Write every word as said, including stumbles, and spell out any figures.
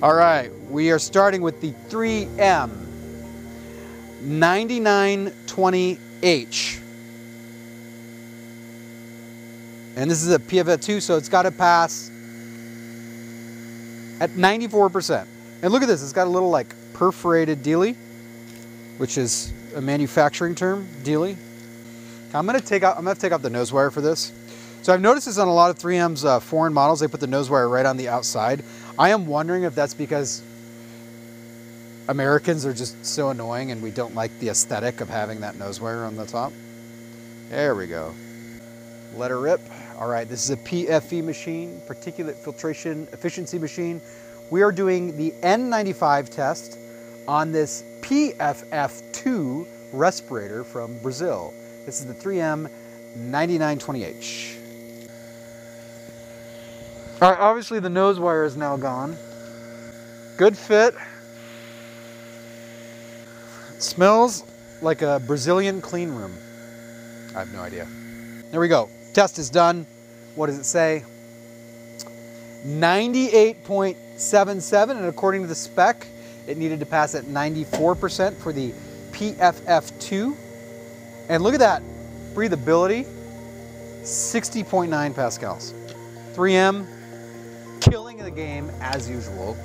All right, we are starting with the three M ninety-nine twenty H. And this is a P F F two, so it's got to pass at ninety-four percent. And look at this, it's got a little like perforated dealie, which is a manufacturing term, dealie. I'm gonna take out, I'm gonna take out the nose wire for this. So I've noticed this on a lot of three M's uh, foreign models, they put the nose wire right on the outside. I am wondering if that's because Americans are just so annoying and we don't like the aesthetic of having that nose wire on the top. There we go. Let her rip. All right, this is a P F E machine, particulate filtration efficiency machine. We are doing the N ninety-five test on this P F F two respirator from Brazil. This is the three M ninety-nine twenty H. All right, obviously the nose wire is now gone. Good fit. It smells like a Brazilian clean room. I have no idea. There we go. Test is done. What does it say? ninety-eight point seven seven, and according to the spec, it needed to pass at ninety-four percent for the P F F two. And look at that, breathability, sixty point nine pascals. three M, killing the game as usual.